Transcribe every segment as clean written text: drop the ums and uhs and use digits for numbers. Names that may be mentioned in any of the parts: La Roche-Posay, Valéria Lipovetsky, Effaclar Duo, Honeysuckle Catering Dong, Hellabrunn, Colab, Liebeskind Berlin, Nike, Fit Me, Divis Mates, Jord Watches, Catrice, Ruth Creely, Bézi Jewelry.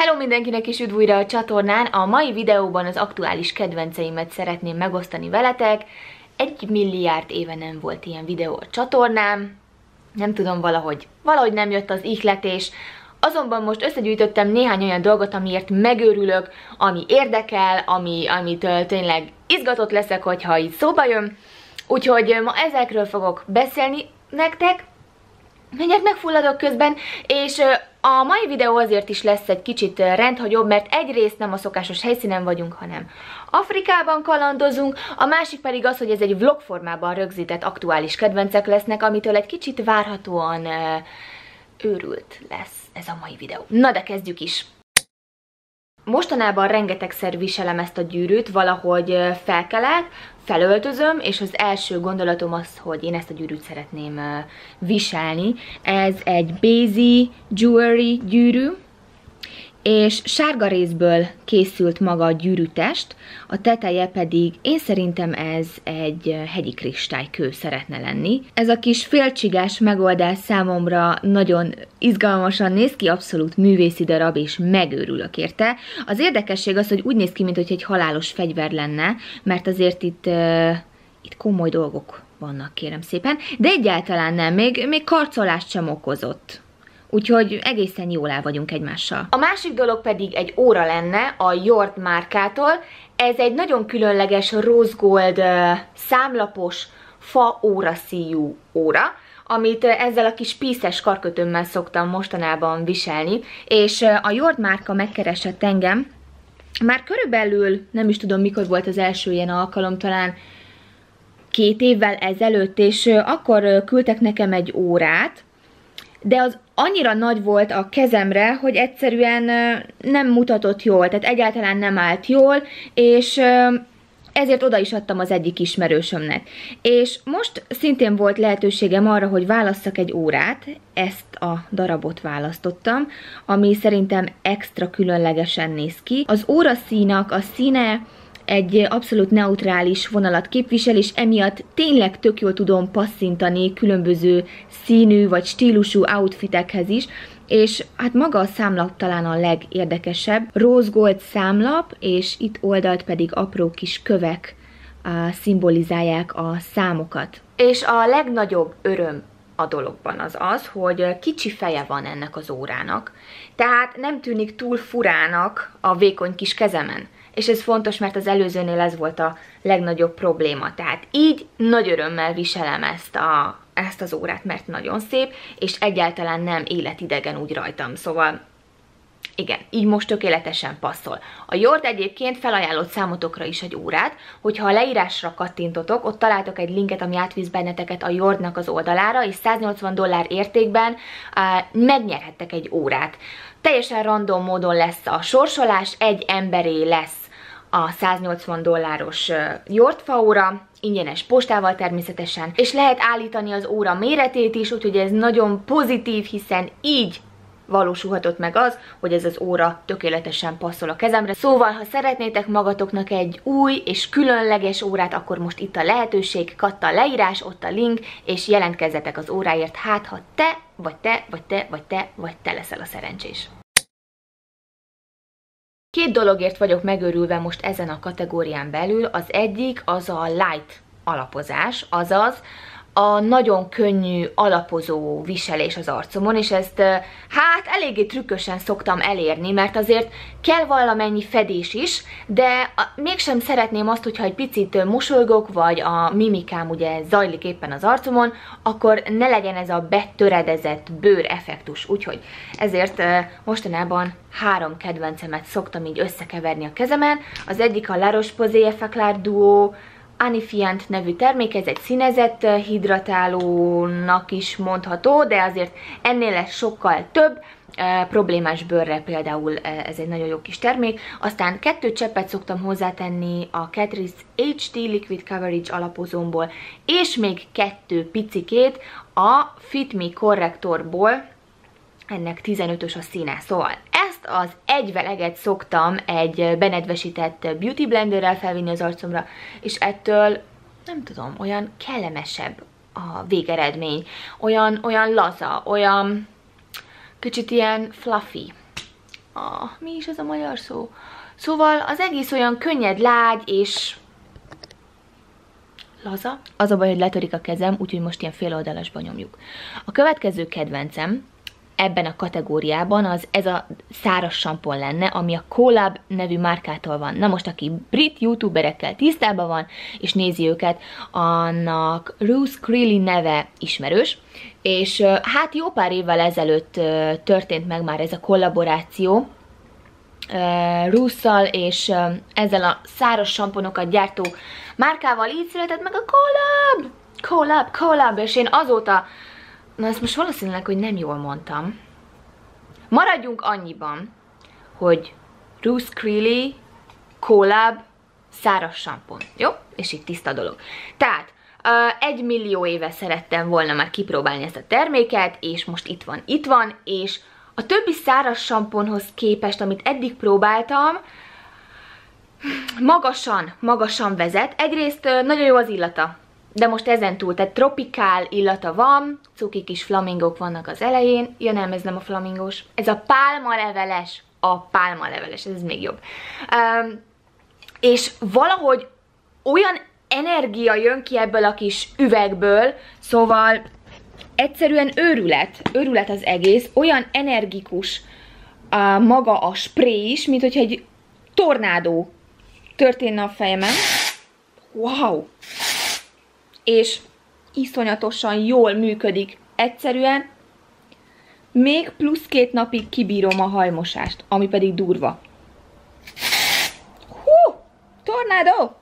Hello mindenkinek, és üdv újra a csatornán! A mai videóban az aktuális kedvenceimet szeretném megosztani veletek. 1 milliárd éve nem volt ilyen videó a csatornám. Nem tudom, valahogy nem jött az ihletés. Azonban most összegyűjtöttem néhány olyan dolgot, amiért megőrülök, ami érdekel, amitől tényleg izgatott leszek, hogyha így szóba jön. Úgyhogy ma ezekről fogok beszélni nektek. Mindjárt megfulladok közben, és a mai videó azért is lesz egy kicsit rendhagyobb, mert egyrészt nem a szokásos helyszínen vagyunk, hanem Afrikában kalandozunk, a másik pedig az, hogy ez egy vlog formában rögzített aktuális kedvencek lesznek, amitől egy kicsit várhatóan őrült lesz ez a mai videó. Na de kezdjük is! Mostanában rengetegszer viselem ezt a gyűrűt, valahogy felkelek, felöltözöm, és az első gondolatom az, hogy én ezt a gyűrűt szeretném viselni. Ez egy Bézi Jewelry gyűrű, és sárga részből készült maga a gyűrűtest, a teteje pedig, én szerintem ez egy hegyi kristálykő szeretne lenni. Ez a kis félcsigás megoldás számomra nagyon izgalmasan néz ki, abszolút művészi darab, és megőrülök érte. Az érdekesség az, hogy úgy néz ki, mintha egy halálos fegyver lenne, mert azért itt komoly dolgok vannak, kérem szépen, de egyáltalán nem, még karcolást sem okozott. Úgyhogy egészen jól el vagyunk egymással. A másik dolog pedig egy óra lenne a Jord márkától. Ez egy nagyon különleges rózsgold számlapos fa óraszíjú óra, amit ezzel a kis píszes karkötőmmel szoktam mostanában viselni, és a Jord márka megkeresett engem. Már körülbelül, nem is tudom mikor volt az első ilyen alkalom, talán 2 évvel ezelőtt, és akkor küldtek nekem egy órát, de az annyira nagy volt a kezemre, hogy egyszerűen nem mutatott jól, tehát egyáltalán nem állt jól, és ezért oda is adtam az egyik ismerősömnek. És most szintén volt lehetőségem arra, hogy válasszak egy órát, ezt a darabot választottam, ami szerintem extra különlegesen néz ki. Az óraszínnak a színe egy abszolút neutrális vonalat képvisel, és emiatt tényleg tök jól tudom passzintani különböző színű vagy stílusú outfitekhez is, és hát maga a számlap talán a legérdekesebb. Rózsgold számlap, és itt oldalt pedig apró kis kövek szimbolizálják a számokat. És a legnagyobb öröm a dologban az az, hogy kicsi feje van ennek az órának, tehát nem tűnik túl furának a vékony kis kezemen. És ez fontos, mert az előzőnél ez volt a legnagyobb probléma. Tehát így nagy örömmel viselem ezt az órát, mert nagyon szép, és egyáltalán nem életidegen úgy rajtam. Szóval igen, így most tökéletesen passzol. A Jord egyébként felajánlott számotokra is egy órát, hogyha a leírásra kattintotok, ott találtok egy linket, ami átvisz benneteket a Jordnak az oldalára, és $180 értékben megnyerhettek egy órát. Teljesen random módon lesz a sorsolás, egy emberé lesz a $180-os Jordfa óra, ingyenes postával természetesen, és lehet állítani az óra méretét is, úgyhogy ez nagyon pozitív, hiszen így valósulhatott meg az, hogy ez az óra tökéletesen passzol a kezemre. Szóval, ha szeretnétek magatoknak egy új és különleges órát, akkor most itt a lehetőség, katta a leírás, ott a link, és jelentkezzetek az óráért, hát ha te, vagy te, vagy te, vagy te, vagy te leszel a szerencsés. 2 dologért vagyok megőrülve most ezen a kategórián belül. Az egyik az a light alapozás, azaz a nagyon könnyű alapozó viselés az arcomon, és ezt hát eléggé trükkösen szoktam elérni, mert azért kell valamennyi fedés is, de mégsem szeretném azt, hogyha egy picit mosolygok, vagy a mimikám ugye zajlik éppen az arcomon, akkor ne legyen ez a betöredezett bőr effektus. Úgyhogy ezért mostanában 3 kedvencemet szoktam így összekeverni a kezemen. Az egyik a La Roche-Posay Effaclar Duo Anifiant nevű termék, ez egy színezett hidratálónak is mondható, de azért ennél lesz sokkal több, problémás bőrre például ez egy nagyon jó kis termék. Aztán 2 cseppet szoktam hozzátenni a Catrice HD Liquid Coverage alapozómból, és még 2 picikét a Fit Me korrektorból, ennek 15-ös a színe, szóval ezt az egyveleget szoktam egy benedvesített beauty blenderrel felvinni az arcomra, és ettől, nem tudom, olyan kellemesebb a végeredmény, olyan laza, olyan kicsit ilyen fluffy mi is ez a magyar szó? Szóval az egész olyan könnyed, lágy és laza. Az a baj, hogy letörik a kezem, úgyhogy most ilyen féloldalasban nyomjuk. A következő kedvencem ebben a kategóriában az ez a száraz sampon lenne, ami a Colab nevű márkától van. Na most, aki brit youtuberekkel tisztában van, és nézi őket, annak Ruth Creely neve ismerős, és hát jó pár évvel ezelőtt történt meg már ez a kollaboráció Ruth-szal és ezzel a száraz samponokat gyártó márkával, így született meg a Colab! Colab, Colab, és én azóta... Na ezt most valószínűleg, hogy nem jól mondtam. Maradjunk annyiban, hogy Ruth Creely, Colab, száraz sampon. Jó? És itt tiszta dolog. Tehát, 1 millió éve szerettem volna már kipróbálni ezt a terméket, és most itt van, és a többi száraz samponhoz képest, amit eddig próbáltam, magasan vezet. Egyrészt nagyon jó az illata. De most ezen túl, tehát tropikál illata van, cuki kis flamingók vannak az elején. Ja nem, ez nem a flamingós. Ez a pálmaleveles. A pálmaleveles, ez még jobb. És valahogy olyan energia jön ki ebből a kis üvegből, szóval egyszerűen őrület az egész. Olyan energikus maga a spré is, mint hogyha egy tornádó történne a fejemen. Wow! És iszonyatosan jól működik. Egyszerűen még plusz 2 napig kibírom a hajmosást, ami pedig durva. Hú! Tornádó!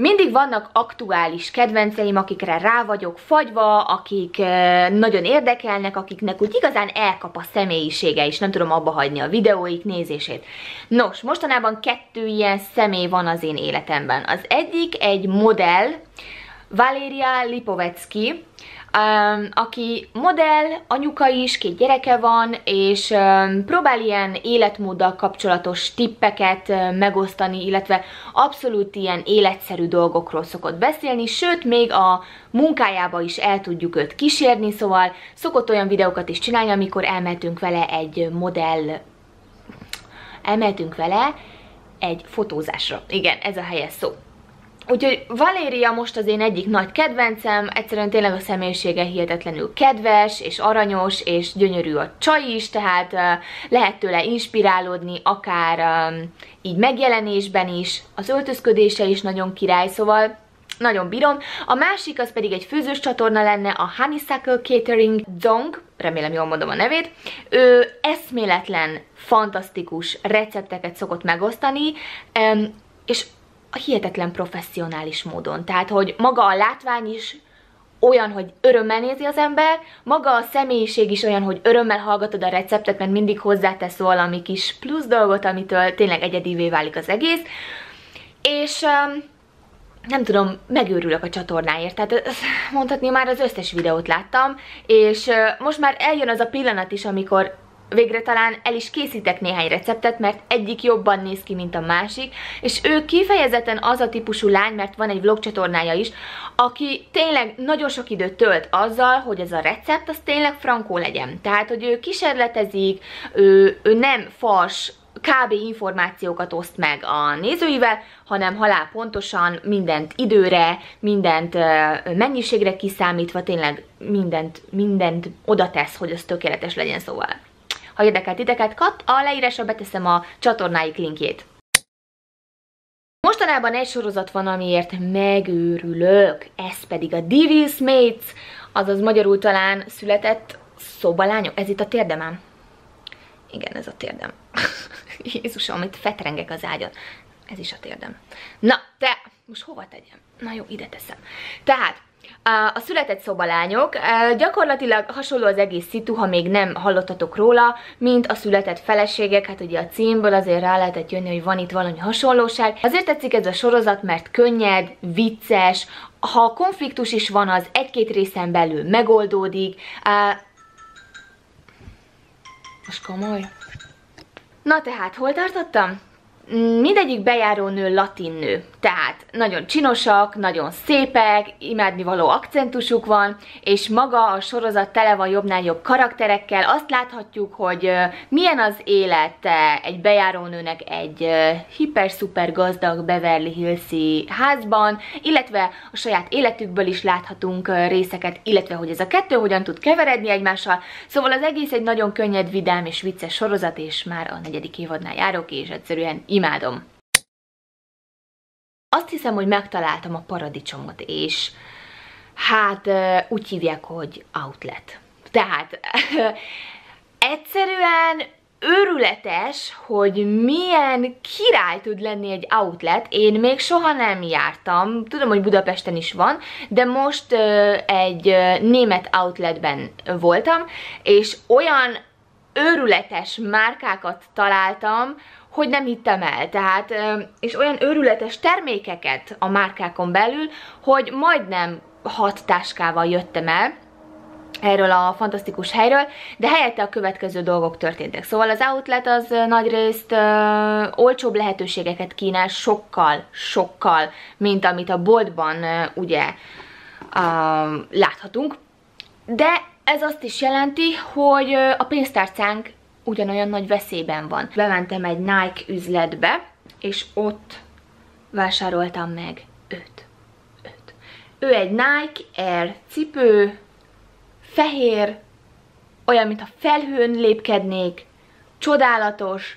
Mindig vannak aktuális kedvenceim, akikre rá vagyok fagyva, akik nagyon érdekelnek, akiknek úgy igazán elkap a személyisége, és nem tudom abba hagyni a videóik nézését. Nos, mostanában 2 ilyen személy van az én életemben. Az egyik egy modell, Valéria Lipovetsky, aki modell, anyuka is, 2 gyereke van, és próbál ilyen életmóddal kapcsolatos tippeket megosztani, illetve abszolút ilyen életszerű dolgokról szokott beszélni, sőt, még a munkájába is el tudjuk őt kísérni, szóval szokott olyan videókat is csinálni, amikor elmentünk vele egy fotózásra. Igen, ez a helyes szó. Úgyhogy Valéria most az én egyik nagy kedvencem, egyszerűen tényleg a személyisége hihetetlenül kedves, és aranyos, és gyönyörű a csaj is, tehát lehet tőle inspirálódni, akár így megjelenésben is, az öltözködése is nagyon király, szóval nagyon bírom. A másik az pedig egy főzős csatorna lenne, a Honeysuckle Catering Dong, remélem jól mondom a nevét. Ő eszméletlen, fantasztikus recepteket szokott megosztani, és a hihetetlen professzionális módon. Tehát, hogy maga a látvány is olyan, hogy örömmel nézi az ember, maga a személyiség is olyan, hogy örömmel hallgatod a receptet, mert mindig hozzátesz valami kis plusz dolgot, amitől tényleg egyedivé válik az egész. És nem tudom, megőrülök a csatornáért, tehát mondhatni már az összes videót láttam, és most már eljön az a pillanat is, amikor végre talán el is készítek néhány receptet, mert egyik jobban néz ki, mint a másik, és ő kifejezetten az a típusú lány, mert van egy vlog csatornája is, aki tényleg nagyon sok időt tölt azzal, hogy ez a recept az tényleg frankó legyen. Tehát, hogy ő kísérletezik, ő nem fals, kb. Információkat oszt meg a nézőivel, hanem halál pontosan, mindent időre, mindent mennyiségre kiszámítva, tényleg mindent oda tesz, hogy az tökéletes legyen, szóval. Ha érdekel titeket, a leírásra beteszem a csatornáik linkjét. Mostanában egy sorozat van, amiért megőrülök, ez pedig a Divis Mates, azaz magyarul talán született szobalányok. Ez itt a térdemem. Igen, ez a térdem. Jézusom, itt fetrengek az ágyon. Ez is a térdem. Na, te, most hova tegyem? Na jó, ide teszem. Tehát, a született szobalányok, gyakorlatilag hasonló az egész szitu, ha még nem hallottatok róla, mint a született feleségek, hát ugye a címből azért rá lehetett jönni, hogy van itt valami hasonlóság. Azért tetszik ez a sorozat, mert könnyed, vicces, ha konfliktus is van, az 1-2 részen belül megoldódik. Most komoly. Na tehát, hol tartottam? Mindegyik bejárónő latin nő, tehát nagyon csinosak, nagyon szépek, imádnivaló akcentusuk van, és maga a sorozat tele van jobbnál jobb karakterekkel. Azt láthatjuk, hogy milyen az élete egy bejárónőnek egy hiper-szuper gazdag Beverly Hills-i házban, illetve a saját életükből is láthatunk részeket, illetve hogy ez a kettő hogyan tud keveredni egymással. Szóval az egész egy nagyon könnyed, vidám és vicces sorozat, és már a 4. évadnál járok, és egyszerűen imádom. Azt hiszem, hogy megtaláltam a paradicsomot, és hát úgy hívják, hogy outlet. Tehát egyszerűen őrületes, hogy milyen király tud lenni egy outlet. Én még soha nem jártam, tudom, hogy Budapesten is van, de most egy német outletben voltam, és olyan őrületes márkákat találtam, hogy nem hittem el, tehát, és olyan őrületes termékeket a márkákon belül, hogy majdnem 6 táskával jöttem el erről a fantasztikus helyről, de helyette a következő dolgok történtek. Szóval az outlet az nagyrészt olcsóbb lehetőségeket kínál sokkal, mint amit a boltban ugye láthatunk, de ez azt is jelenti, hogy a pénztárcánk ugyanolyan nagy veszélyben van. Bementem egy Nike üzletbe, és ott vásároltam meg őt. Ő egy Nike Air cipő, fehér, olyan, mintha felhőn lépkednék, csodálatos,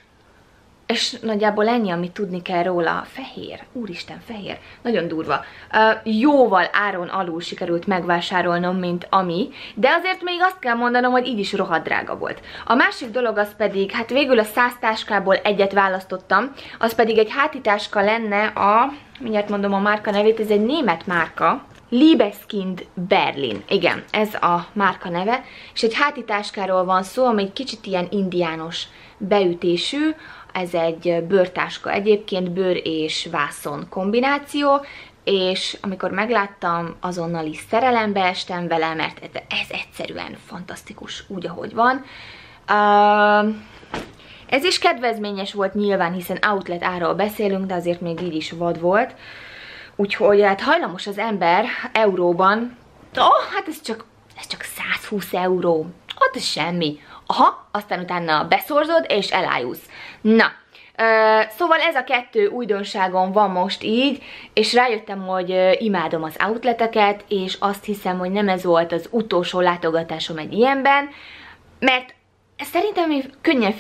és nagyjából ennyi, amit tudni kell róla. Fehér, úristen, fehér, nagyon durva. Jóval áron alul sikerült megvásárolnom, mint ami, de azért még azt kell mondanom, hogy így is rohadt drága volt. A másik dolog az pedig, hát végül a 100 táskából egyet választottam, az pedig egy hátitáska lenne a, mindjárt mondom a márka nevét, ez egy német márka, Liebeskind Berlin, igen, ez a márka neve, és egy hátitáskáról van szó, ami egy kicsit ilyen indiános beütésű, ez egy bőrtáska egyébként, bőr és vászon kombináció, és amikor megláttam, azonnal is szerelembe estem vele, mert ez egyszerűen fantasztikus úgy, ahogy van. Ez is kedvezményes volt nyilván, hiszen outlet árról beszélünk, de azért még így is vad volt. Úgyhogy hát hajlamos az ember euróban, hát ez csak 120 euró, ott ez semmi. Aha, aztán utána beszorzod és elájulsz. Na, szóval ez a kettő újdonságon van most így, és rájöttem, hogy imádom az outleteket, és azt hiszem, hogy nem ez volt az utolsó látogatásom egy ilyenben, mert szerintem én könnyen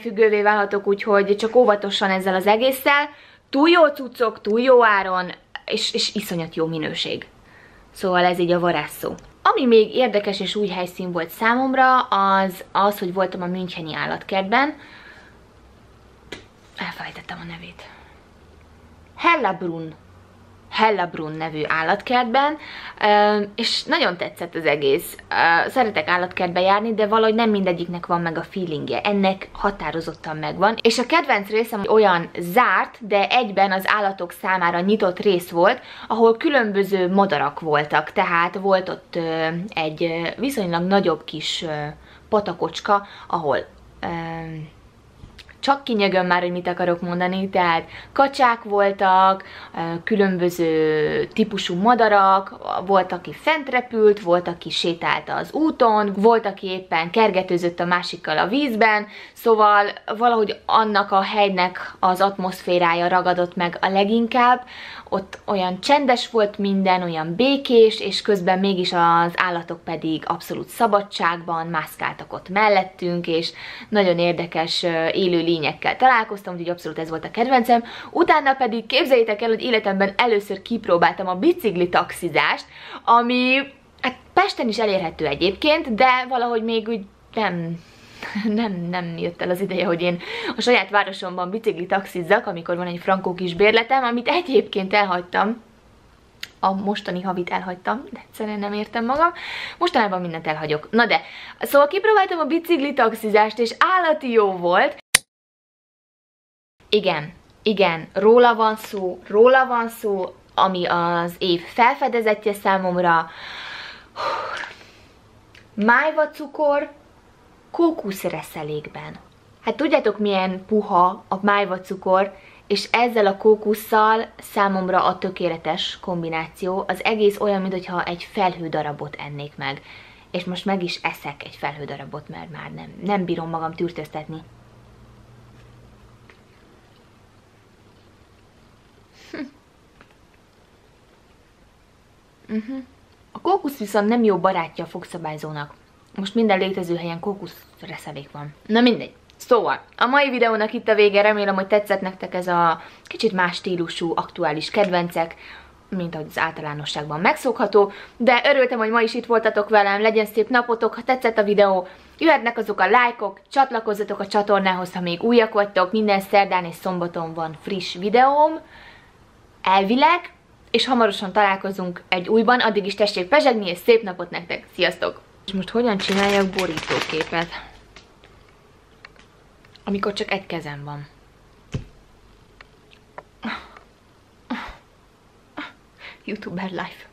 függővé válhatok. Úgyhogy csak óvatosan ezzel az egésszel. Túl jó cuccok, túl jó áron, és iszonyat jó minőség. Szóval ez így a varázsszó. Ami még érdekes és új helyszín volt számomra, az az, hogy voltam a müncheni állatkertben. Elfelejtettem a nevét. Hellabrunn nevű állatkertben, és nagyon tetszett az egész. Szeretek állatkertbe járni, de valahogy nem mindegyiknek van meg a feelingje. Ennek határozottan megvan. És a kedvenc részem olyan zárt, de egyben az állatok számára nyitott rész volt, ahol különböző madarak voltak. Tehát volt ott egy viszonylag nagyobb kis patakocska, ahol... Csak kinyögöm már, hogy mit akarok mondani, tehát kacsák voltak, különböző típusú madarak, volt, aki fent repült, volt, aki sétálta az úton, volt, aki éppen kergetőzött a másikkal a vízben, szóval valahogy annak a helynek az atmoszférája ragadott meg a leginkább, ott olyan csendes volt minden, olyan békés, és közben mégis az állatok pedig abszolút szabadságban mászkáltak ott mellettünk, és nagyon érdekes élő lényekkel találkoztam, úgyhogy abszolút ez volt a kedvencem. Utána pedig képzeljétek el, hogy életemben először kipróbáltam a bicikli taxizást, ami hát Pesten is elérhető egyébként, de valahogy még úgy nem jött el az ideje, hogy én a saját városomban bicikli taxizzak, amikor van egy frankó kis bérletem, amit egyébként elhagytam. A mostani havit elhagytam, de egyszerűen nem értem magam. Mostanában mindent elhagyok. Na de, szóval kipróbáltam a bicikli taxizást, és állati jó volt. Igen, róla van szó, ami az év felfedezetje számomra. Májvacukor kókuszreszelékben. Hát tudjátok, milyen puha a májvacukor, és ezzel a kókusszal számomra a tökéletes kombináció. Az egész olyan, mintha egy felhődarabot ennék meg. És most meg is eszek egy felhődarabot, mert már nem bírom magam tűrtöztetni. A kókusz viszont nem jó barátja a fogszabályzónak. Most minden létező helyen kókuszreszevék van. Na mindegy. Szóval, a mai videónak itt a vége, remélem, hogy tetszett nektek ez a kicsit más stílusú, aktuális kedvencek, mint ahogy az általánosságban megszokható, de örültem, hogy ma is itt voltatok velem, legyen szép napotok, ha tetszett a videó, jöhetnek azok a lájkok, csatlakozzatok a csatornához, ha még újak vagytok, minden szerdán és szombaton van friss videóm, elvileg, és hamarosan találkozunk egy újban, addig is tessék pezsegni, és szép napot nektek, sziasztok! És most hogyan csináljak borítóképet? Amikor csak egy kezem van. YouTuber life.